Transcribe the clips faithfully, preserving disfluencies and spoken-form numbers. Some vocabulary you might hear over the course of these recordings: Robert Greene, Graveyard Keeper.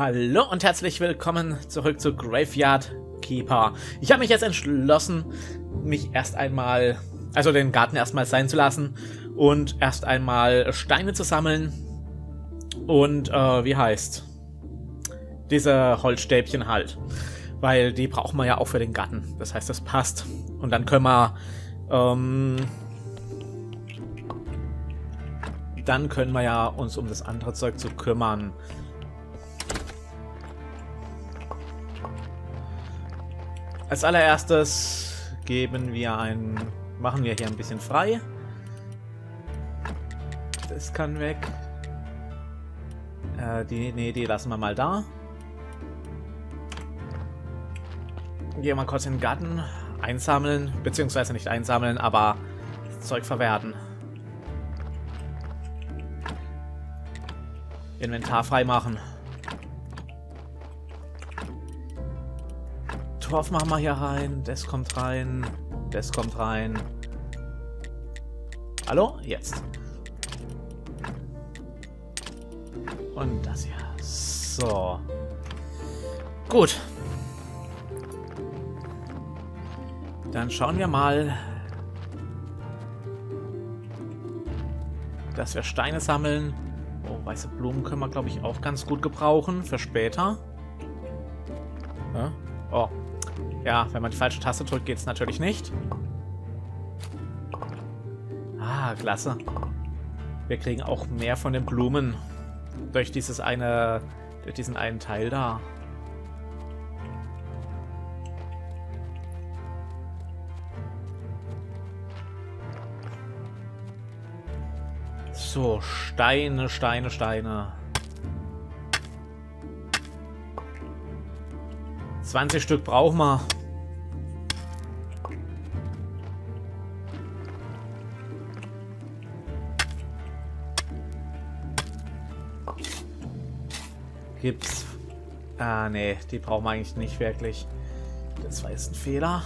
Hallo und herzlich willkommen zurück zu Graveyard Keeper. Ich habe mich jetzt entschlossen, mich erst einmal, also den Garten erstmal sein zu lassen und erst einmal Steine zu sammeln und, äh, wie heißt, diese Holzstäbchen halt, weil die brauchen wir ja auch für den Garten. Das heißt, das passt und dann können wir, ähm, dann können wir ja uns um das andere Zeug zu kümmern. Als allererstes geben wir ein, machen wir hier ein bisschen frei. Das kann weg. Äh, die, nee, die lassen wir mal da. Gehen wir mal kurz in den Garten, einsammeln, beziehungsweise nicht einsammeln, aber das Zeug verwerten. Inventar freimachen. Torf machen wir hier rein, das kommt rein, das kommt rein. Hallo? Jetzt. Und das hier. So. Gut. Dann schauen wir mal, dass wir Steine sammeln. Oh, weiße Blumen können wir, glaube ich, auch ganz gut gebrauchen für später. Ja? Oh. Ja, wenn man die falsche Taste drückt, geht es natürlich nicht. Ah, klasse. Wir kriegen auch mehr von den Blumen durch dieses eine, durch diesen einen Teil da. So, Steine, Steine, Steine. zwanzig Stück brauchen wir. Gibt's. Ah, nee, die brauchen wir eigentlich nicht wirklich. Das war jetzt ein Fehler.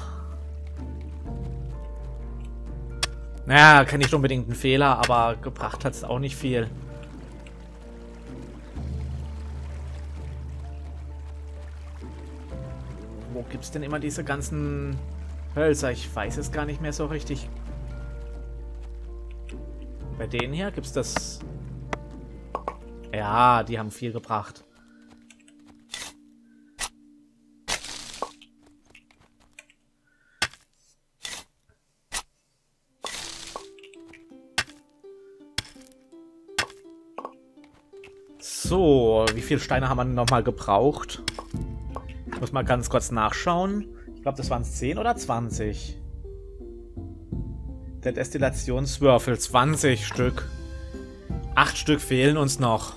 Naja, kann nicht unbedingt ein Fehler, aber gebracht hat es auch nicht viel. Wo gibt es denn immer diese ganzen Hölzer? Ich weiß es gar nicht mehr so richtig. Bei denen hier gibt es das... Ja, die haben viel gebracht. So, wie viele Steine haben wir nochmal gebraucht? Muss mal ganz kurz nachschauen. Ich glaube, das waren zehn oder zwanzig. Der Destillationswürfel, zwanzig Stück. acht Stück fehlen uns noch.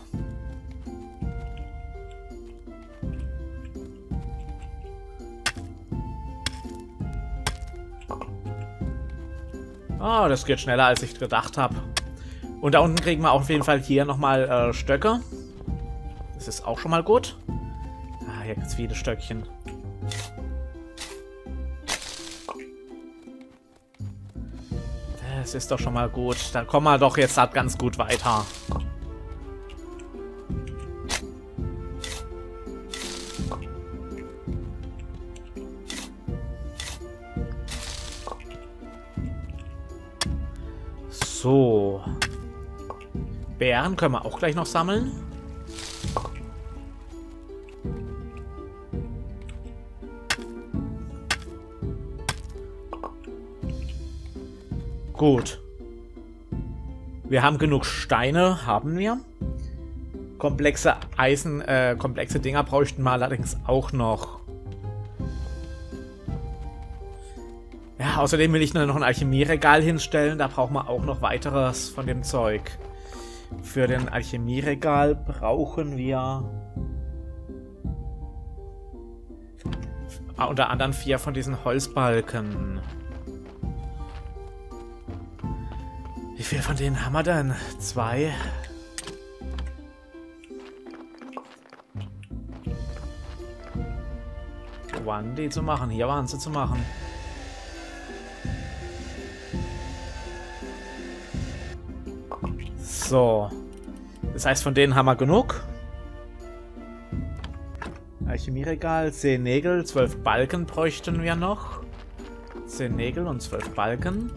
Ah, das geht schneller, als ich gedacht habe. Und da unten kriegen wir auf jeden Fall hier nochmal äh, Stöcke. Das ist auch schon mal gut. Hier gibt es viele Stöckchen. Das ist doch schon mal gut. Dann kommen wir doch jetzt halt ganz gut weiter. So. Beeren können wir auch gleich noch sammeln. Gut. Wir haben genug Steine, haben wir. Komplexe Eisen, äh, komplexe Dinger bräuchten wir allerdings auch noch. Ja, außerdem will ich nur noch ein Alchemieregal hinstellen. Da brauchen wir auch noch weiteres von dem Zeug. Für den Alchemieregal brauchen wir unter anderem vier von diesen Holzbalken. Wie viel von denen haben wir denn? Zwei. Wo waren die zu machen? Hier waren sie zu machen. So. Das heißt, von denen haben wir genug. Alchemieregal, zehn Nägel, zwölf Balken bräuchten wir noch. zehn Nägel und zwölf Balken.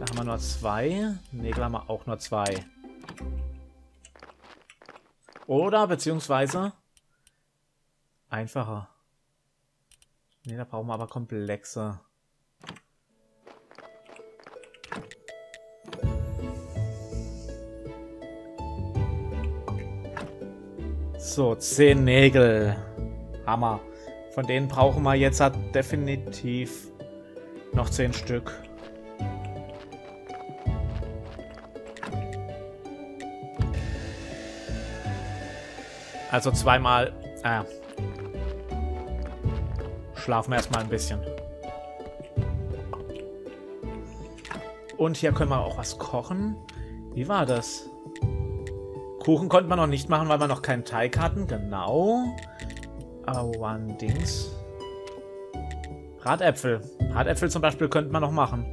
Da haben wir nur zwei. Nägel haben wir auch nur zwei. Oder, beziehungsweise, einfacher. Ne, da brauchen wir aber komplexer. So, zehn Nägel. Hammer. Von denen brauchen wir jetzt halt definitiv noch zehn Stück. Also zweimal... Äh, schlafen wir erstmal ein bisschen. Und hier können wir auch was kochen. Wie war das? Kuchen konnten wir noch nicht machen, weil wir noch keinen Teig hatten. Genau. Aber one Dings. Bratäpfel. Bratäpfel zum Beispiel könnten wir noch machen.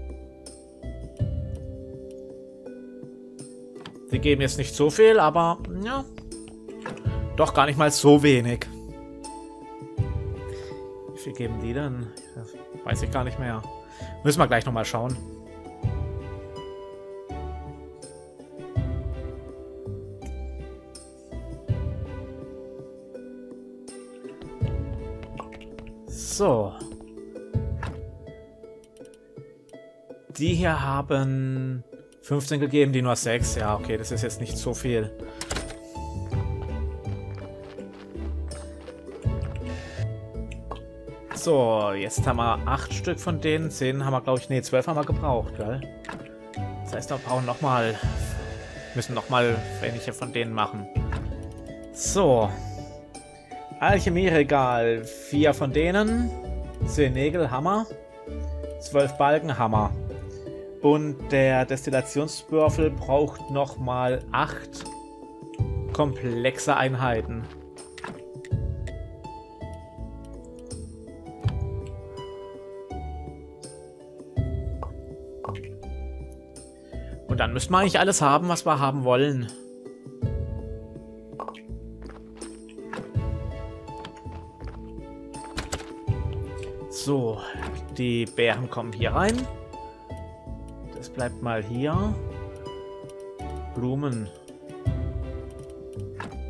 Die geben jetzt nicht so viel, aber ja. Doch gar nicht mal so wenig. Wie viel geben die denn? Das weiß ich gar nicht mehr. Müssen wir gleich nochmal schauen. So. Die hier haben fünfzehn gegeben, die nur sechs. Ja, okay, das ist jetzt nicht so viel. So, jetzt haben wir acht Stück von denen. zehn haben wir, glaube ich, nee, zwölf haben wir gebraucht, gell? Das heißt, wir brauchen nochmal, müssen nochmal welche von denen machen. So. Alchemieregal, vier von denen, zehn Nägel, Hammer, zwölf Balken, Hammer. Und der Destillationswürfel braucht nochmal acht komplexe Einheiten. Und dann müssten wir eigentlich alles haben, was wir haben wollen. So, die Bären kommen hier rein. Das bleibt mal hier. Blumen.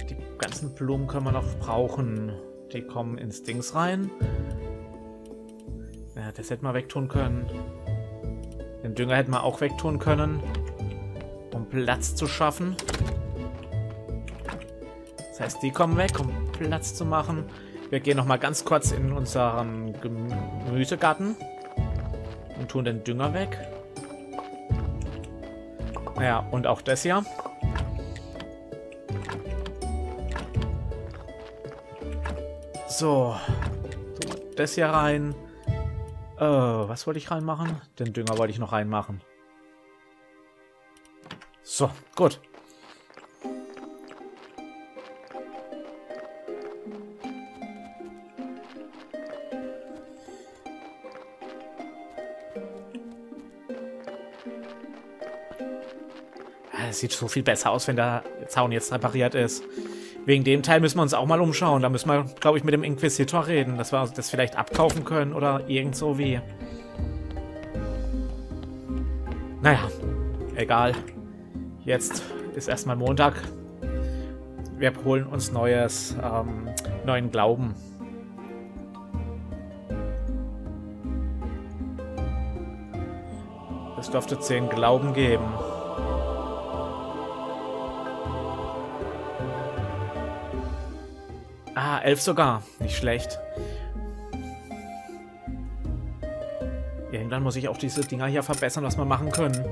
Die ganzen Blumen können wir noch brauchen. Die kommen ins Dings rein. Ja, das hätten wir wegtun können. Den Dünger hätten wir auch wegtun können. Um Platz zu schaffen. Das heißt, die kommen weg, um Platz zu machen. Wir gehen nochmal ganz kurz in unseren Gemüsegarten und tun den Dünger weg. Naja, und auch das hier. So. Das hier rein. Äh, was wollte ich reinmachen? Den Dünger wollte ich noch reinmachen. So, gut. Es sieht so viel besser aus, wenn der Zaun jetzt repariert ist. Wegen dem Teil müssen wir uns auch mal umschauen. Da müssen wir, glaube ich, mit dem Inquisitor reden, dass wir das vielleicht abkaufen können oder irgend so wie. Naja, egal. Jetzt ist erstmal Montag. Wir holen uns neues, ähm, neuen Glauben. Es dürfte zehn Glauben geben. Ah, elf sogar. Nicht schlecht. Irgendwann muss ich auch diese Dinger hier verbessern, was wir machen können.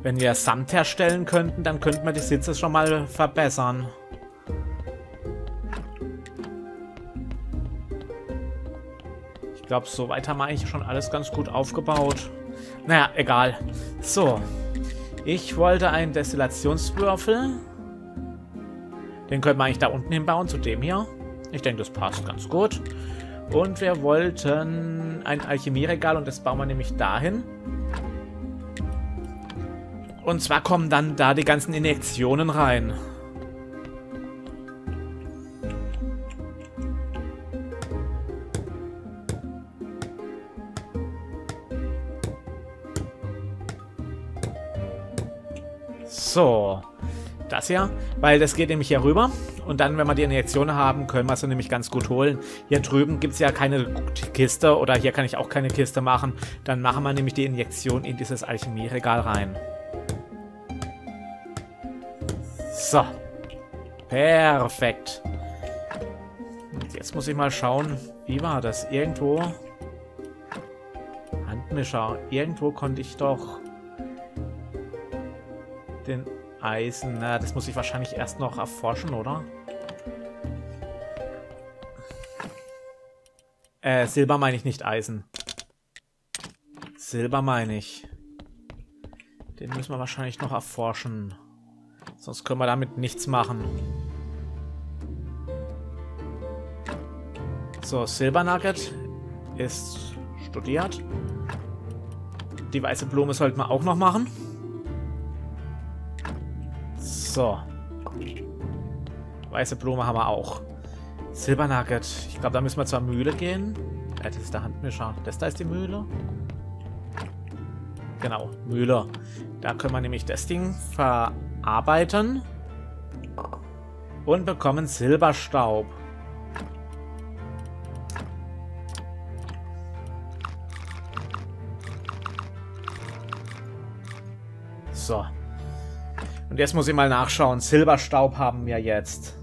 Wenn wir Samt herstellen könnten, dann könnten wir die Sitze schon mal verbessern. Ich glaube, soweit haben wir eigentlich schon alles ganz gut aufgebaut. Naja, egal. So. Ich wollte einen Destillationswürfel. Den können wir eigentlich da unten hinbauen, zu dem hier. Ich denke, das passt ganz gut. Und wir wollten ein Alchemieregal und das bauen wir nämlich dahin. Und zwar kommen dann da die ganzen Injektionen rein. So, das hier, weil das geht nämlich hier rüber und dann, wenn wir die Injektion haben, können wir es nämlich ganz gut holen. Hier drüben gibt es ja keine Kiste oder hier kann ich auch keine Kiste machen. Dann machen wir nämlich die Injektion in dieses Alchemieregal rein. So, perfekt. Und jetzt muss ich mal schauen, wie war das? Irgendwo, Handmischer, irgendwo konnte ich doch den Eisen. Na, das muss ich wahrscheinlich erst noch erforschen, oder? Äh, Silber meine ich nicht, Eisen. Silber meine ich. Den müssen wir wahrscheinlich noch erforschen. Sonst können wir damit nichts machen. So, Silber Nugget ist studiert. Die weiße Blume sollten wir auch noch machen. So. Weiße Blume haben wir auch. Silbernugget. Ich glaube, da müssen wir zur Mühle gehen. Ja, das ist der Handmischer. Das da ist die Mühle. Genau, Mühle. Da können wir nämlich das Ding verarbeiten. Und bekommen Silberstaub. So. Und jetzt muss ich mal nachschauen. Silberstaub haben wir jetzt.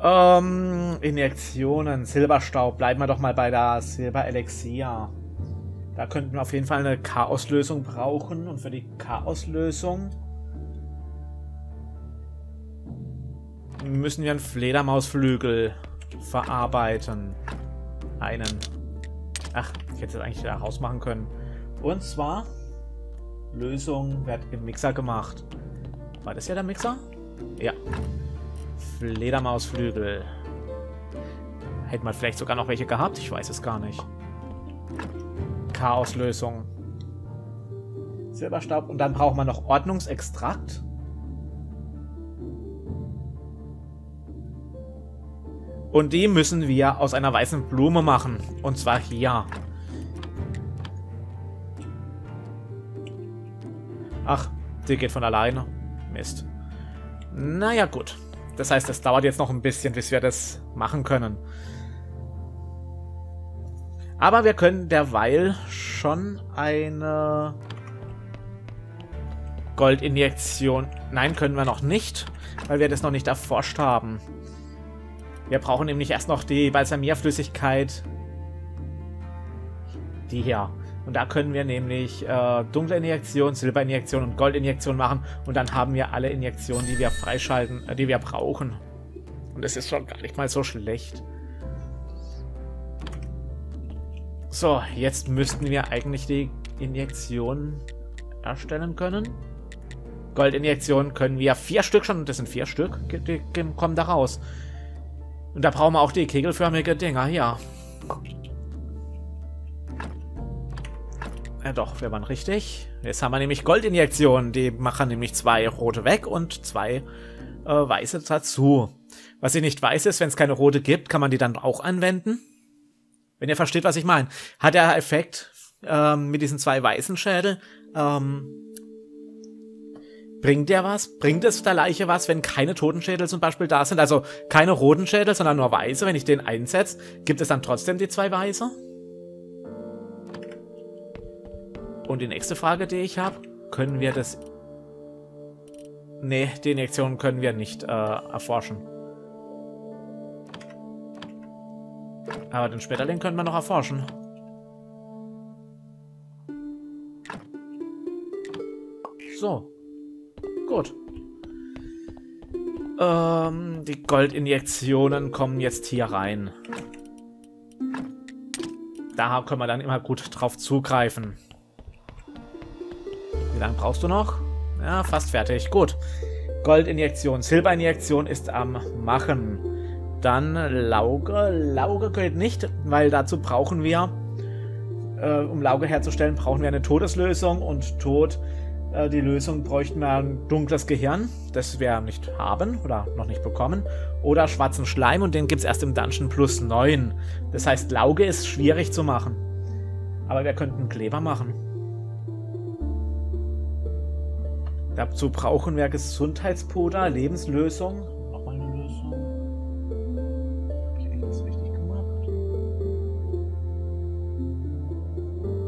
Ähm, Injektionen, Silberstaub. Bleiben wir doch mal bei der Silberelixier. Da könnten wir auf jeden Fall eine Chaoslösung brauchen. Und für die Chaoslösung müssen wir einen Fledermausflügel verarbeiten. Einen. Ach, ich hätte das eigentlich da rausmachen können. Und zwar Lösung wird im Mixer gemacht. War das ja der Mixer? Ja. Fledermausflügel. Hätte man vielleicht sogar noch welche gehabt? Ich weiß es gar nicht. Chaoslösung. Silberstaub. Und dann braucht man noch Ordnungsextrakt. Und die müssen wir aus einer weißen Blume machen. Und zwar hier. Ach, die geht von alleine. Mist. Naja, gut. Das heißt, das dauert jetzt noch ein bisschen, bis wir das machen können. Aber wir können derweil schon eine Goldinjektion... Nein, können wir noch nicht, weil wir das noch nicht erforscht haben. Wir brauchen nämlich erst noch die Balsamierflüssigkeit. Die hier. Und da können wir nämlich äh, dunkle Injektion, Silberinjektion und Goldinjektion machen. Und dann haben wir alle Injektionen, die wir freischalten, äh, die wir brauchen. Und das ist schon gar nicht mal so schlecht. So, jetzt müssten wir eigentlich die Injektionen erstellen können. Goldinjektionen können wir vier Stück schon. Und das sind vier Stück. Die kommen da raus. Und da brauchen wir auch die kegelförmige Dinger. Ja. Ja doch, wir waren richtig. Jetzt haben wir nämlich Goldinjektionen. Die machen nämlich zwei rote weg und zwei äh, weiße dazu. Was ich nicht weiß ist, wenn es keine rote gibt, kann man die dann auch anwenden. Wenn ihr versteht, was ich meine. Hat der Effekt ähm, mit diesen zwei weißen Schädel, ähm, bringt der was? Bringt es der Leiche was, wenn keine Totenschädel zum Beispiel da sind? Also keine roten Schädel, sondern nur weiße. Wenn ich den einsetze, gibt es dann trotzdem die zwei weiße? Und die nächste Frage, die ich habe, können wir das... Ne, die Injektion können wir nicht äh, erforschen. Aber den Schmetterling können wir noch erforschen. So. Gut. Ähm, die Goldinjektionen kommen jetzt hier rein. Da können wir dann immer gut drauf zugreifen. Wie lange brauchst du noch? Ja, fast fertig. Gut. Goldinjektion. Silberinjektion ist am Machen. Dann Lauge. Lauge gilt nicht, weil dazu brauchen wir, äh, um Lauge herzustellen, brauchen wir eine Todeslösung. Und Tod, äh, die Lösung bräuchten wir ein dunkles Gehirn, das wir nicht haben oder noch nicht bekommen. Oder schwarzen Schleim und den gibt es erst im Dungeon plus neun. Das heißt, Lauge ist schwierig zu machen. Aber wir könnten Kleber machen. Dazu brauchen wir Gesundheitspuder, Lebenslösung. Nochmal eine Lösung. Hab ich eigentlich das richtig gemacht?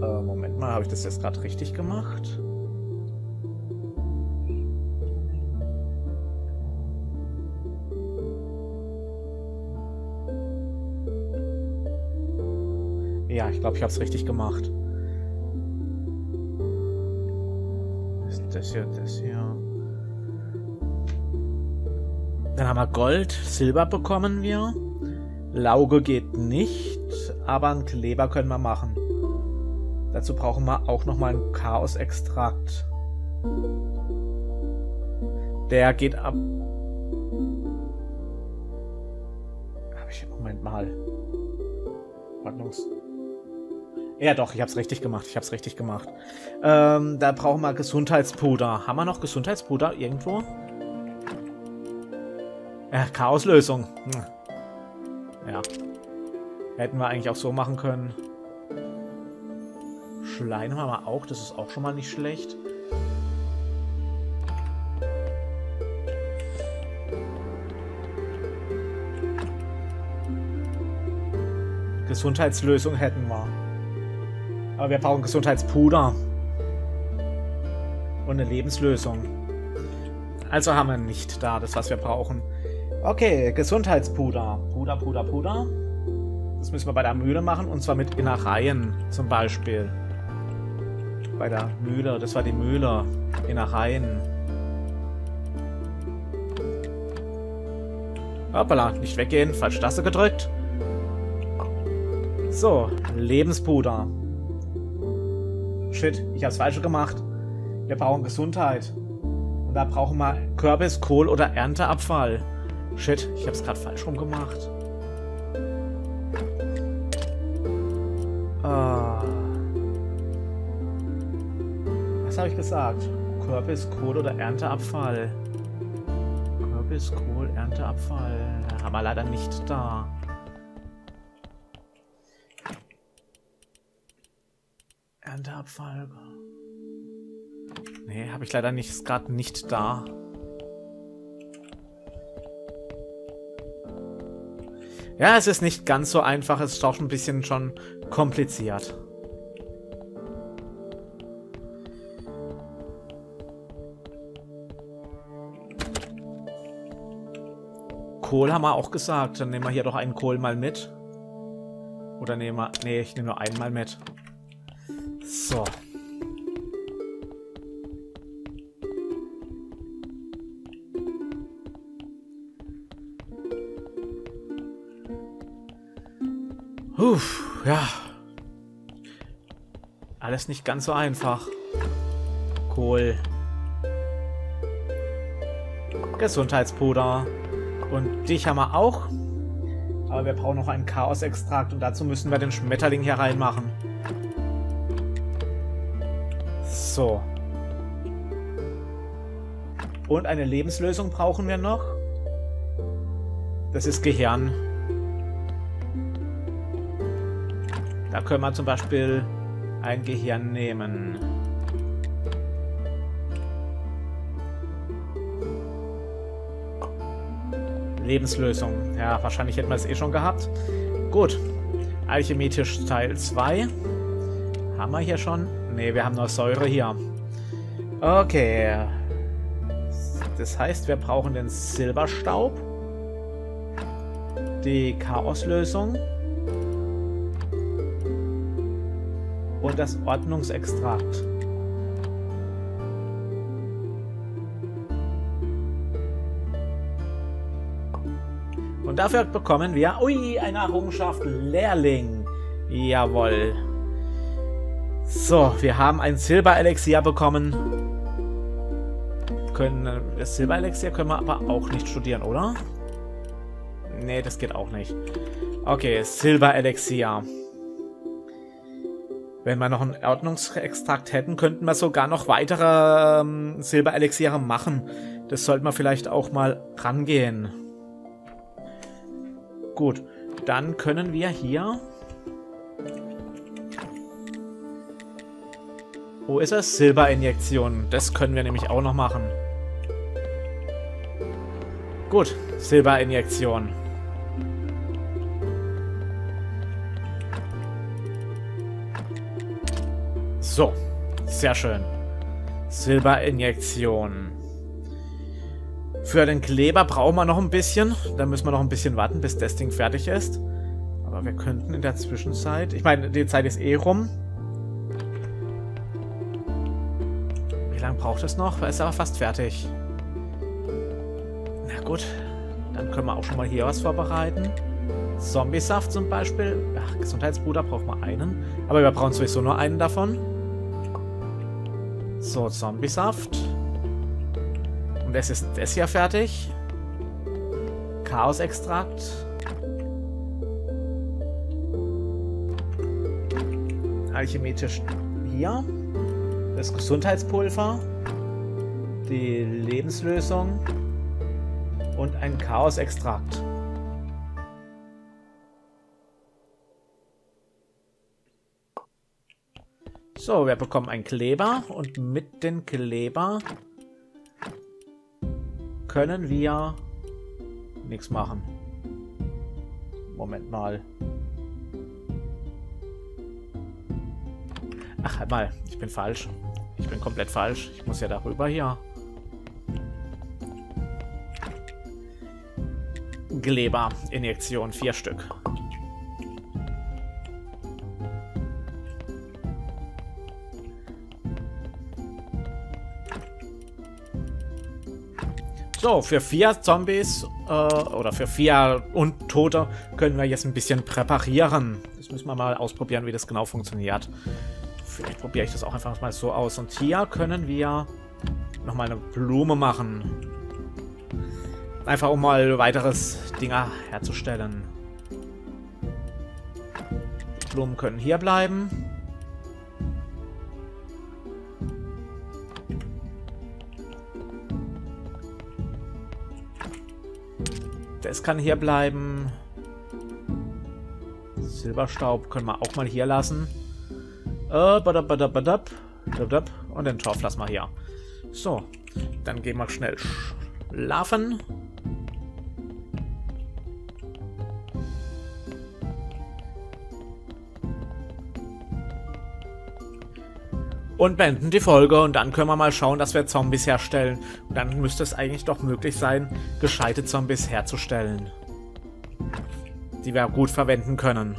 Äh, Moment mal, habe ich das jetzt gerade richtig gemacht? Ja, ich glaube, ich habe es richtig gemacht. Ist das hier, das hier. Dann haben wir Gold, Silber bekommen wir. Lauge geht nicht, aber einen Kleber können wir machen. Dazu brauchen wir auch nochmal einen Chaos-Extrakt. Der geht ab. Hab ich, Moment mal. Ordnungs. Ja doch, ich hab's richtig gemacht, ich hab's richtig gemacht. Ähm, da brauchen wir Gesundheitspuder. Haben wir noch Gesundheitspuder irgendwo? Ja, Chaoslösung. Hm. Ja. Hätten wir eigentlich auch so machen können. Schleim haben wir auch, das ist auch schon mal nicht schlecht. Gesundheitslösung hätten wir. Aber wir brauchen Gesundheitspuder. Und eine Lebenslösung. Also haben wir nicht da das, was wir brauchen. Okay, Gesundheitspuder. Puder, Puder, Puder. Das müssen wir bei der Mühle machen. Und zwar mit Innereien zum Beispiel. Bei der Mühle. Das war die Mühle. Innereien. Hoppala, nicht weggehen. Falsche Taste gedrückt. So, Lebenspuder. Shit, ich hab's falsch gemacht. Wir brauchen Gesundheit. Und da brauchen wir Kürbis, Kohl oder Ernteabfall. Shit, ich hab's gerade falsch rum gemacht. Ah. Was habe ich gesagt? Kürbis, Kohl oder Ernteabfall. Kürbis, Kohl, Ernteabfall. Haben wir leider nicht da. Ernteabfall. Nee, habe ich leider nicht. Ist gerade nicht da. Ja, es ist nicht ganz so einfach. Es ist doch ein bisschen schon kompliziert. Kohl haben wir auch gesagt. Dann nehmen wir hier doch einen Kohl mal mit. Oder nehmen wir... Nee, ich nehme nur einen mal mit. So. Uff, ja. Alles nicht ganz so einfach. Kohl. Gesundheitspuder. Und dich haben wir auch. Aber wir brauchen noch einen Chaos-Extrakt und dazu müssen wir den Schmetterling hier reinmachen. So. Und eine Lebenslösung brauchen wir noch. Das ist Gehirn. Da können wir zum Beispiel ein Gehirn nehmen. Lebenslösung. Ja, wahrscheinlich hätten wir es eh schon gehabt. Gut. Alchemietisch Teil zwei. Haben wir hier schon? Ne, wir haben nur Säure hier. Okay. Das heißt, wir brauchen den Silberstaub. Die Chaoslösung. Und das Ordnungsextrakt. Und dafür bekommen wir... Ui, eine Errungenschaft. Lehrling. Jawohl. So, wir haben ein Silberelixier bekommen. Können, das Silberelixier können wir aber auch nicht studieren, oder? Nee, das geht auch nicht. Okay, Silberelixier. Wenn wir noch einen Ordnungsextrakt hätten, könnten wir sogar noch weitere ähm, Silberelixiere machen. Das sollten wir vielleicht auch mal rangehen. Gut, dann können wir hier... Wo ist das? Silberinjektion. Das können wir nämlich auch noch machen. Gut, Silberinjektion. So, sehr schön. Silberinjektion. Für den Kleber brauchen wir noch ein bisschen. Da müssen wir noch ein bisschen warten, bis das Ding fertig ist. Aber wir könnten in der Zwischenzeit... Ich meine, die Zeit ist eh rum. Wie lange braucht es noch? Ist aber fast fertig. Na gut. Dann können wir auch schon mal hier was vorbereiten. Zombiesaft zum Beispiel. Ach, Gesundheitsbruder brauchen wir einen. Aber wir brauchen sowieso nur einen davon. So, Zombiesaft. Und es ist das hier fertig. Chaosextrakt. Alchemetisch hier. Das Gesundheitspulver. Die Lebenslösung. Und ein Chaosextrakt. So, wir bekommen einen Kleber. Und mit dem Kleber können wir nichts machen. Moment mal. Ach, halt mal. Ich bin falsch. Ich bin komplett falsch. Ich muss ja darüber hier. Gleberinjektion, vier Stück. So, für vier Zombies äh, oder für vier Untote können wir jetzt ein bisschen präparieren. Das müssen wir mal ausprobieren, wie das genau funktioniert. Vielleicht probiere ich das auch einfach mal so aus. Und hier können wir nochmal eine Blume machen. Einfach um mal weiteres Dinger herzustellen. Die Blumen können hier bleiben. Das kann hier bleiben. Silberstaub können wir auch mal hier lassen. Und den Torf lassen wir hier. So, dann gehen wir schnell schlafen. Und beenden die Folge und dann können wir mal schauen, dass wir Zombies herstellen. Und dann müsste es eigentlich doch möglich sein, gescheite Zombies herzustellen. Die wir gut verwenden können.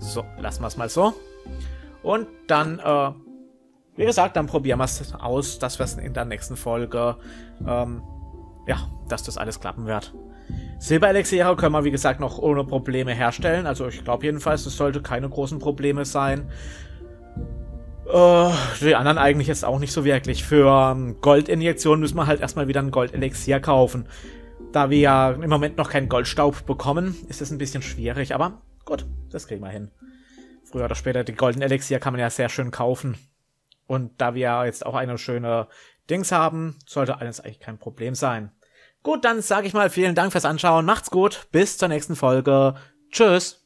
So, lassen wir es mal so. Und dann, äh, wie gesagt, dann probieren wir es aus, dass wir es in der nächsten Folge, ähm, ja, dass das alles klappen wird. Silberelixiere können wir, wie gesagt, noch ohne Probleme herstellen. Also ich glaube jedenfalls, es sollte keine großen Probleme sein. Äh, die anderen eigentlich jetzt auch nicht so wirklich. Für ähm, Goldinjektionen müssen wir halt erstmal wieder ein Goldelixier kaufen. Da wir ja im Moment noch keinen Goldstaub bekommen, ist es ein bisschen schwierig. Aber gut, das kriegen wir hin. Früher oder später, die Goldenixier kann man ja sehr schön kaufen. Und da wir jetzt auch eine schöne Dings haben, sollte alles eigentlich kein Problem sein. Gut, dann sage ich mal vielen Dank fürs Anschauen. Macht's gut. Bis zur nächsten Folge. Tschüss.